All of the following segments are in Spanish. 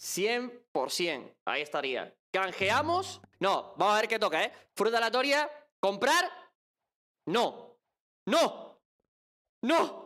100%. Ahí estaría. Canjeamos. No, vamos a ver qué toca, ¿eh? Fruta aleatoria. Comprar. No. No. No.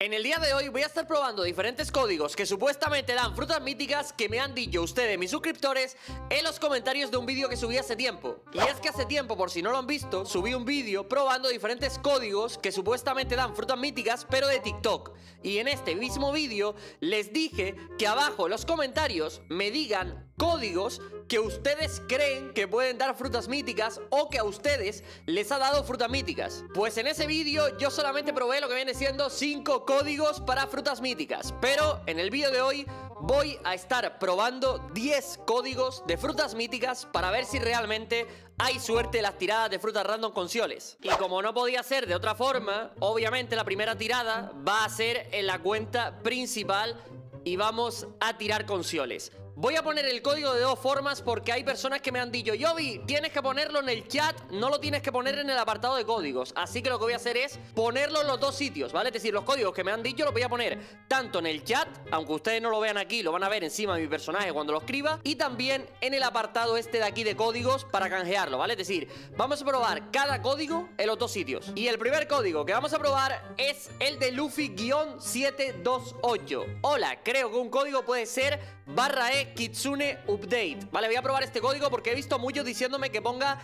En el día de hoy voy a estar probando diferentes códigos que supuestamente dan frutas míticas que me han dicho ustedes, mis suscriptores, en los comentarios de un vídeo que subí hace tiempo. Y es que hace tiempo, por si no lo han visto, subí un vídeo probando diferentes códigos que supuestamente dan frutas míticas, pero de TikTok. Y en este mismo vídeo les dije que abajo en los comentarios me digan códigos que ustedes creen que pueden dar frutas míticas o que a ustedes les ha dado frutas míticas. Pues en ese vídeo yo solamente probé lo que viene siendo 5 códigos para frutas míticas, pero en el vídeo de hoy voy a estar probando 10 códigos de frutas míticas para ver si realmente hay suerte en las tiradas de frutas random con Sioles. Y como no podía ser de otra forma, obviamente la primera tirada va a ser en la cuenta principal y vamos a tirar con Sioles. Voy a poner el código de 2 formas porque hay personas que me han dicho: Yobi, tienes que ponerlo en el chat, no lo tienes que poner en el apartado de códigos. Así que lo que voy a hacer es ponerlo en los dos sitios, ¿vale? Es decir, los códigos que me han dicho los voy a poner tanto en el chat, aunque ustedes no lo vean aquí, lo van a ver encima de mi personaje cuando lo escriba, y también en el apartado este de aquí de códigos para canjearlo, ¿vale? Es decir, vamos a probar cada código en los dos sitios. Y el primer código que vamos a probar es el de Luffy-728. Hola, creo que un código puede ser /E Kitsune Update. Vale, voy a probar este código porque he visto muchos diciéndome que ponga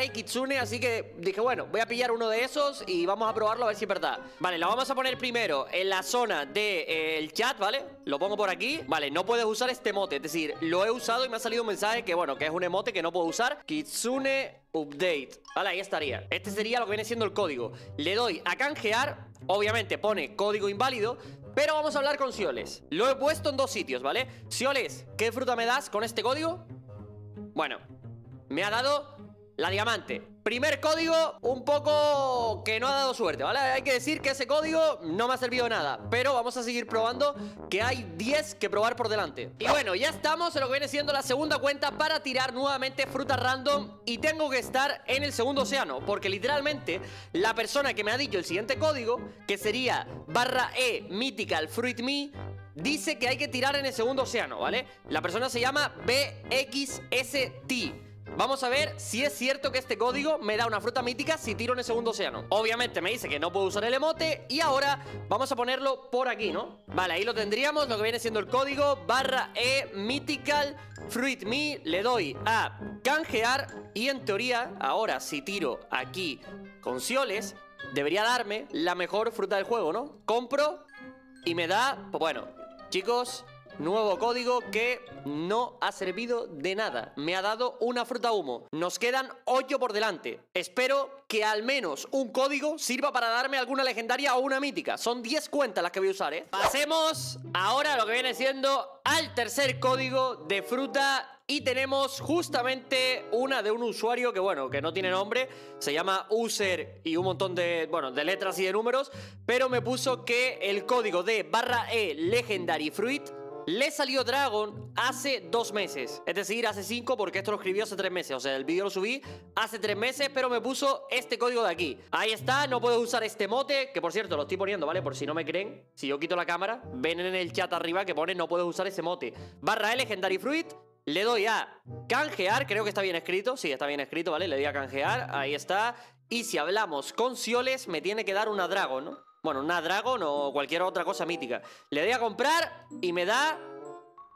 /E Kitsune, así que dije, bueno, voy a pillar uno de esos y vamos a probarlo a ver si es verdad. Vale, lo vamos a poner primero en la zona del chat, ¿vale? Lo pongo por aquí. Vale, no puedes usar este emote, es decir, lo he usado y me ha salido un mensaje que, bueno, que es un emote que no puedo usar. Kitsune Update. Vale, ahí estaría. Este sería lo que viene siendo el código. Le doy a canjear. Obviamente pone código inválido, pero vamos a hablar con Sioles. Lo he puesto en dos sitios, ¿vale? Sioles, ¿qué fruta me das con este código? Bueno, me ha dado la diamante. Primer código un poco que no ha dado suerte, ¿vale? Hay que decir que ese código no me ha servido de nada, pero vamos a seguir probando, que hay 10 que probar por delante. Y bueno, ya estamos en lo que viene siendo la segunda cuenta para tirar nuevamente fruta random, y tengo que estar en el segundo océano, porque literalmente la persona que me ha dicho el siguiente código, que sería /E Mythical Fruit Me, dice que hay que tirar en el segundo océano, ¿vale? La persona se llama BXST. Vamos a ver si es cierto que este código me da una fruta mítica si tiro en el segundo océano. Obviamente me dice que no puedo usar el emote, y ahora vamos a ponerlo por aquí, ¿no? Vale, ahí lo tendríamos, lo que viene siendo el código /E Mythical Fruit Me. Le doy a canjear, y en teoría ahora si tiro aquí con Sioles debería darme la mejor fruta del juego, ¿no? Compro y me da, pues bueno, chicos, nuevo código que no ha servido de nada. Me ha dado una fruta humo. Nos quedan 8 por delante. Espero que al menos un código sirva para darme alguna legendaria o una mítica. Son 10 cuentas las que voy a usar, ¿eh? Pasemos ahora a lo que viene siendo al tercer código de fruta, y tenemos justamente una de un usuario que, bueno, que no tiene nombre. Se llama User y un montón de, bueno, de letras y de números, pero me puso que el código de /E Legendary Fruit le salió Dragon hace 2 meses. Es decir, hace 5, porque esto lo escribió hace 3 meses. O sea, el vídeo lo subí hace 3 meses, pero me puso este código de aquí. Ahí está, no puedes usar este mote, que por cierto, lo estoy poniendo, ¿vale? Por si no me creen, si yo quito la cámara, ven en el chat arriba que pone no puedes usar ese mote. /E Legendary Fruit. Le doy a canjear, creo que está bien escrito. Sí, está bien escrito, ¿vale? Le doy a canjear, ahí está. Y si hablamos con Sioles, me tiene que dar una Dragon, ¿no? Bueno, una Dragon o cualquier otra cosa mítica. Le doy a comprar y me da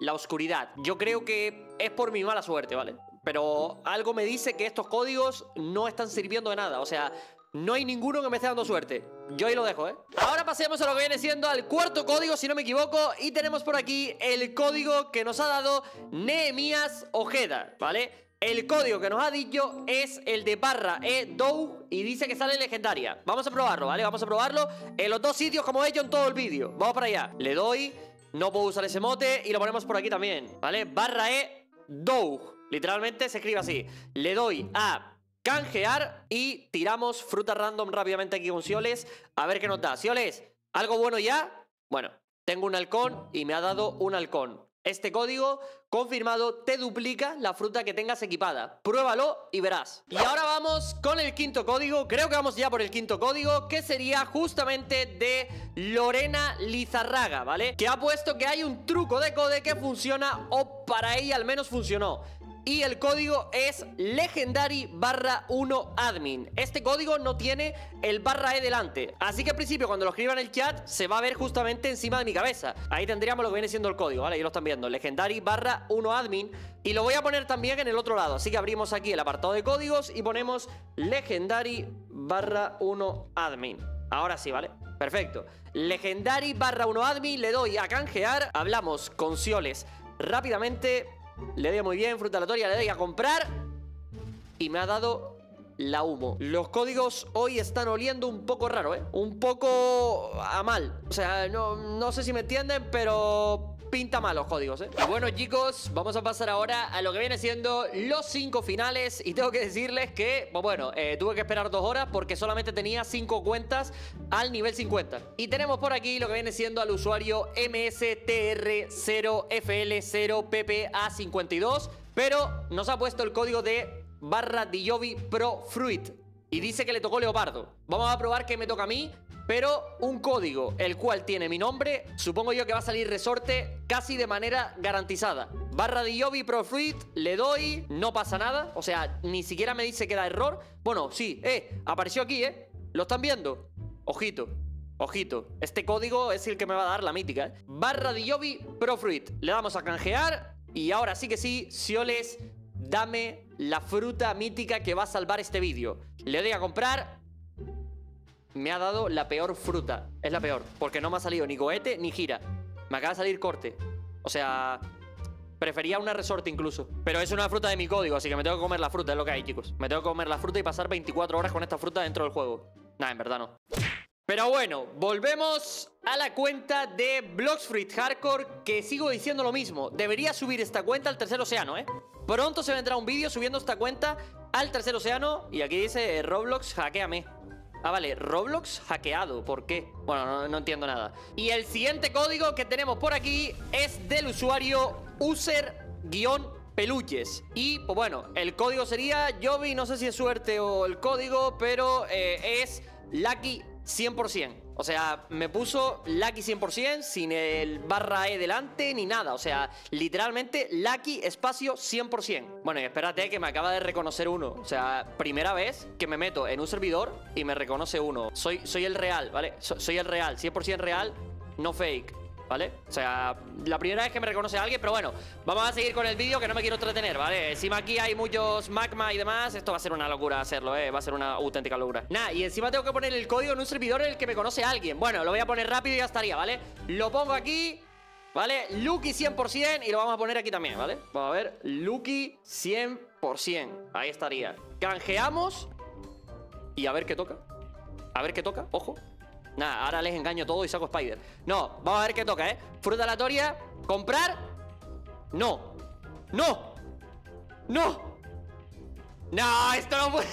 la oscuridad. Yo creo que es por mi mala suerte, ¿vale? Pero algo me dice que estos códigos no están sirviendo de nada. O sea, no hay ninguno que me esté dando suerte. Yo ahí lo dejo, ¿eh? Ahora pasemos a lo que viene siendo al cuarto código, si no me equivoco. Y tenemos por aquí el código que nos ha dado Nehemías Ojeda, ¿vale? El código que nos ha dicho es el de /E Dou, y dice que sale legendaria. Vamos a probarlo, ¿vale? Vamos a probarlo en los dos sitios como he hecho en todo el vídeo. Vamos para allá. Le doy, no puedo usar ese mote, y lo ponemos por aquí también, ¿vale? /E Dou. Literalmente se escribe así. Le doy a canjear y tiramos fruta random rápidamente aquí con Sioles. A ver qué nos da. Sioles, ¿algo bueno ya? Bueno, tengo un halcón y me ha dado un halcón. Este código confirmado te duplica la fruta que tengas equipada. Pruébalo y verás. Y ahora vamos con el quinto código. Creo que vamos ya por el quinto código, que sería justamente de Lorena Lizarraga, ¿vale? Que ha puesto que hay un truco de code que funciona, o para ella al menos funcionó. Y el código es legendary/1admin. Este código no tiene el /e delante, así que al principio cuando lo escriba en el chat se va a ver justamente encima de mi cabeza. Ahí tendríamos lo que viene siendo el código, ¿vale? Ya lo están viendo, legendary/1admin. Y lo voy a poner también en el otro lado, así que abrimos aquí el apartado de códigos y ponemos legendary/1admin. Ahora sí, ¿vale? Perfecto. Legendary/1admin, le doy a canjear. Hablamos con Sioles rápidamente. Le doy muy bien, fruta aleatoria, le doy a comprar. Y me ha dado la humo. Los códigos hoy están oliendo un poco raro, ¿eh? Un poco a mal. O sea, no sé si me entienden, pero... pinta mal los códigos, ¿eh? Y bueno, chicos, vamos a pasar ahora a lo que viene siendo los 5 finales. Y tengo que decirles que, pues bueno, tuve que esperar 2 horas porque solamente tenía 5 cuentas al nivel 50. Y tenemos por aquí lo que viene siendo al usuario mstr0fl0ppa52, pero nos ha puesto el código de /Yobi Pro Fruit y dice que le tocó leopardo. Vamos a probar que me toca a mí, pero un código el cual tiene mi nombre. Supongo yo que va a salir resorte casi de manera garantizada. /Yobi Pro Fruit, le doy, no pasa nada. O sea, ni siquiera me dice que da error. Bueno, sí, apareció aquí, ¿lo están viendo? Ojito, ojito. Este código es el que me va a dar la mítica, ¿eh? /Yobi Pro Fruit, le damos a canjear. Y ahora sí que sí, Sioles, dame la fruta mítica que va a salvar este vídeo. Le doy a comprar. Me ha dado la peor fruta. Es la peor, porque no me ha salido ni cohete ni gira. Me acaba de salir corte. O sea, prefería una resorte incluso. Pero es una fruta de mi código, así que me tengo que comer la fruta. Es lo que hay, chicos. Me tengo que comer la fruta y pasar 24 horas con esta fruta dentro del juego. Nah, en verdad no. Pero bueno, volvemos a la cuenta de Blox Fruits Hardcore, que sigo diciendo lo mismo. Debería subir esta cuenta al tercer océano, ¿eh? Pronto se vendrá un vídeo subiendo esta cuenta al tercer océano. Y aquí dice Roblox, hackeame. Ah, vale, Roblox hackeado, ¿por qué? Bueno, no entiendo nada. Y el siguiente código que tenemos por aquí es del usuario user-peluches. Y, pues bueno, el código sería Yobi, no sé si es suerte o el código, pero es Lucky 100%. O sea, me puso Lucky 100% sin el /e delante ni nada. O sea, literalmente Lucky espacio 100%. Bueno, y espérate que me acaba de reconocer uno. O sea, primera vez que me meto en un servidor y me reconoce uno. Soy el real, ¿vale? Soy el real, 100% real, no fake, ¿vale? O sea, la primera vez que me reconoce a alguien. Pero bueno, vamos a seguir con el vídeo que no me quiero entretener, ¿vale? Encima aquí hay muchos magma y demás. Esto va a ser una locura hacerlo, ¿eh? Va a ser una auténtica locura. Nah, y encima tengo que poner el código en un servidor en el que me conoce a alguien. Bueno, lo voy a poner rápido y ya estaría, ¿vale? Lo pongo aquí, ¿vale? Lucky 100% y lo vamos a poner aquí también, ¿vale? Vamos a ver, Lucky 100%. Ahí estaría. Canjeamos y a ver qué toca. A ver qué toca, ojo. Nada, ahora les engaño todo y saco Spider. No, vamos a ver qué toca, ¿eh? Fruta aleatoria, comprar. No, no, no. No, esto no puede.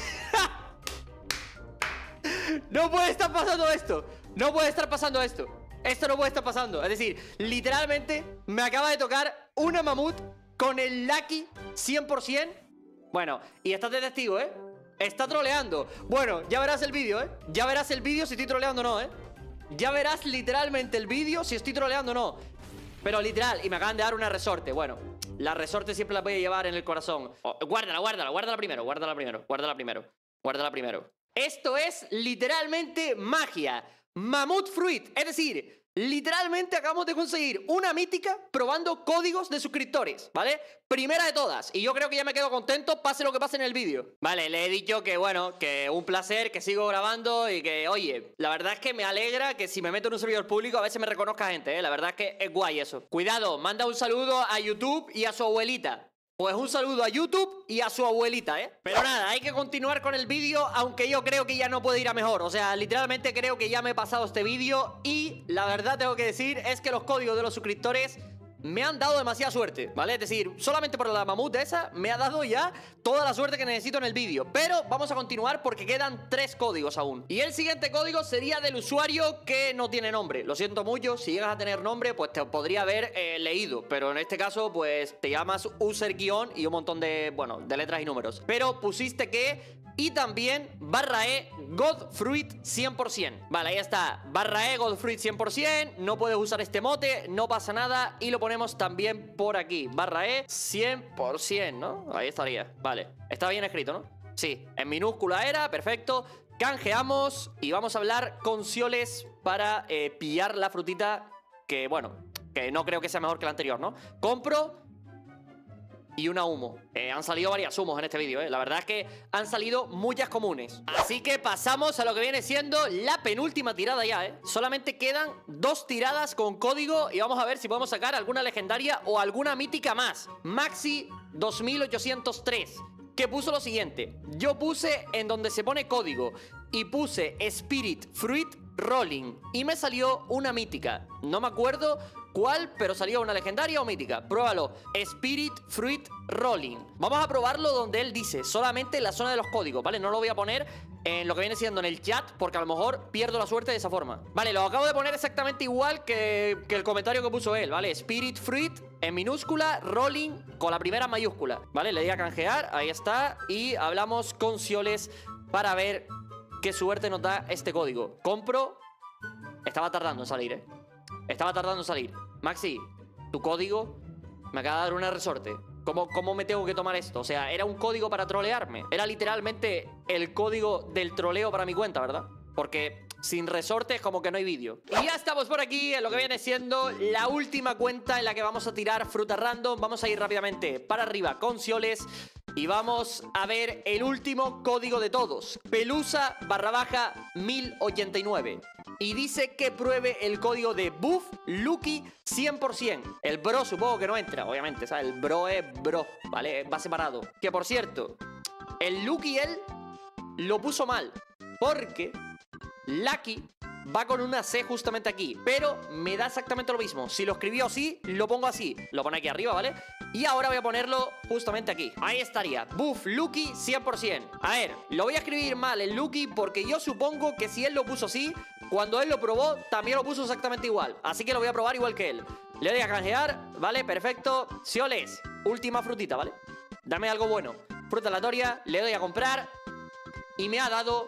No puede estar pasando esto. No puede estar pasando esto. Esto no puede estar pasando. Es decir, literalmente me acaba de tocar una mamut con el Lucky 100%. Bueno, y estás de testigo, ¿eh? Está troleando. Bueno, ya verás el vídeo, ¿eh? Ya verás el vídeo si estoy troleando o no, ¿eh? Ya verás literalmente el vídeo si estoy troleando o no. Pero literal, y me acaban de dar una resorte. Bueno, la resorte siempre la voy a llevar en el corazón. Oh, guárdala primero. Esto es literalmente magia. Mamut Fruit. Es decir... literalmente acabamos de conseguir una mítica probando códigos de suscriptores, ¿vale? Primera de todas. Y yo creo que ya me quedo contento, pase lo que pase en el vídeo. Vale, le he dicho que bueno, que un placer, que sigo grabando y que, oye, la verdad es que me alegra que si me meto en un servidor público a veces me reconozca gente, ¿eh? La verdad es que es guay eso. Cuidado, manda un saludo a YouTube y a su abuelita. Pues un saludo a YouTube y a su abuelita, ¿eh? Pero nada, hay que continuar con el vídeo, aunque yo creo que ya no puede ir a mejor. O sea, literalmente creo que ya me he pasado este vídeo y la verdad tengo que decir es que los códigos de los suscriptores me han dado demasiada suerte, ¿vale? Es decir, solamente por la mamut de esa me ha dado ya toda la suerte que necesito en el vídeo. Pero vamos a continuar porque quedan 3 códigos aún. Y el siguiente código sería del usuario que no tiene nombre. Lo siento mucho, si llegas a tener nombre, pues te podría haber leído. Pero en este caso, pues te llamas user guión y un montón de, bueno, de letras y números. Pero pusiste que... Y también /e Godfruit 100%. Vale, ahí está, /e Godfruit 100%. No puedes usar este mote, no pasa nada. Y lo ponemos también por aquí, /e 100%, ¿no? Ahí estaría, vale. Está bien escrito, ¿no? Sí, en minúscula era, perfecto. Canjeamos y vamos a hablar con Sioles para pillar la frutita que, bueno, que no creo que sea mejor que la anterior, ¿no? Compro... Y una humo. Han salido varias humos en este vídeo, La verdad es que han salido muchas comunes. Así que pasamos a lo que viene siendo la penúltima tirada ya, Solamente quedan 2 tiradas con código y vamos a ver si podemos sacar alguna legendaria o alguna mítica más. Maxi 2803, que puso lo siguiente. Yo puse en donde se pone código y puse Spirit Fruit Rolling y me salió una mítica. No me acuerdo... ¿Cuál? Pero salió una legendaria o mítica. Pruébalo. Spirit Fruit Rolling. Vamos a probarlo donde él dice. Solamente en la zona de los códigos, ¿vale? No lo voy a poner en lo que viene siendo en el chat, porque a lo mejor pierdo la suerte de esa forma. Vale, lo acabo de poner exactamente igual que el comentario que puso él, ¿vale? Spirit Fruit en minúscula, Rolling con la primera mayúscula. Vale, le di a canjear. Ahí está. Y hablamos con Sioles para ver qué suerte nos da este código. Compro. Estaba tardando en salir, Estaba tardando en salir. Maxi, tu código me acaba de dar una resorte. ¿Cómo me tengo que tomar esto? O sea, era un código para trolearme. Era literalmente el código del troleo para mi cuenta, ¿verdad? Porque sin resortes como que no hay vídeo. Y ya estamos por aquí en lo que viene siendo la última cuenta en la que vamos a tirar fruta random. Vamos a ir rápidamente para arriba con Sioles y vamos a ver el último código de todos. Pelusa / 1089. Y dice que pruebe el código de Buff Lucky 100%. El bro supongo que no entra, obviamente, ¿sabes? El bro es bro, ¿vale? Va separado. Que por cierto, el Lucky él lo puso mal. Porque Lucky va con una C justamente aquí. Pero me da exactamente lo mismo. Si lo escribió así, lo pongo así. Lo pone aquí arriba, ¿vale? Y ahora voy a ponerlo justamente aquí. Ahí estaría. Buff Lucky 100%. A ver, lo voy a escribir mal el Lucky porque yo supongo que si él lo puso así... Cuando él lo probó, también lo puso exactamente igual. Así que lo voy a probar igual que él. Le voy a canjear, ¿vale? Perfecto. Sioles, última frutita, ¿vale? Dame algo bueno. Fruta aleatoria, le doy a comprar. Y me ha dado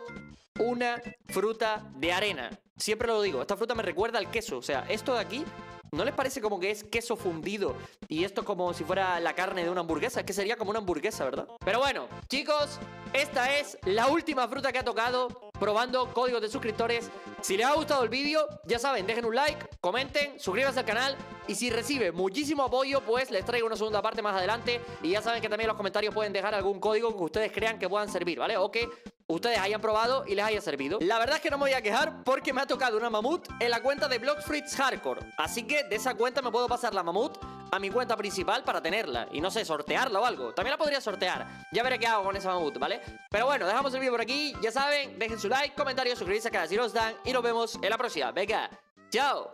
una fruta de arena. Siempre lo digo, esta fruta me recuerda al queso. O sea, esto de aquí, ¿no les parece como que es queso fundido? Y esto es como si fuera la carne de una hamburguesa. Es que sería como una hamburguesa, ¿verdad? Pero bueno, chicos, esta es la última fruta que ha tocado... Probando códigos de suscriptores. Si les ha gustado el vídeo, ya saben, dejen un like, comenten, suscríbanse al canal. Y si recibe muchísimo apoyo, pues les traigo una segunda parte más adelante. Y ya saben que también en los comentarios pueden dejar algún código que ustedes crean que puedan servir, ¿vale? O que ustedes hayan probado y les haya servido. La verdad es que no me voy a quejar porque me ha tocado una mamut en la cuenta de Blox Fruits Hardcore. Así que de esa cuenta me puedo pasar la mamut a mi cuenta principal para tenerla. Y no sé, sortearla o algo. También la podría sortear. Ya veré qué hago con esa mamut, ¿vale? Pero bueno, dejamos el vídeo por aquí. Ya saben, dejen su like, comentario, suscribirse al canal si los dan. Y nos vemos en la próxima. Venga, chao.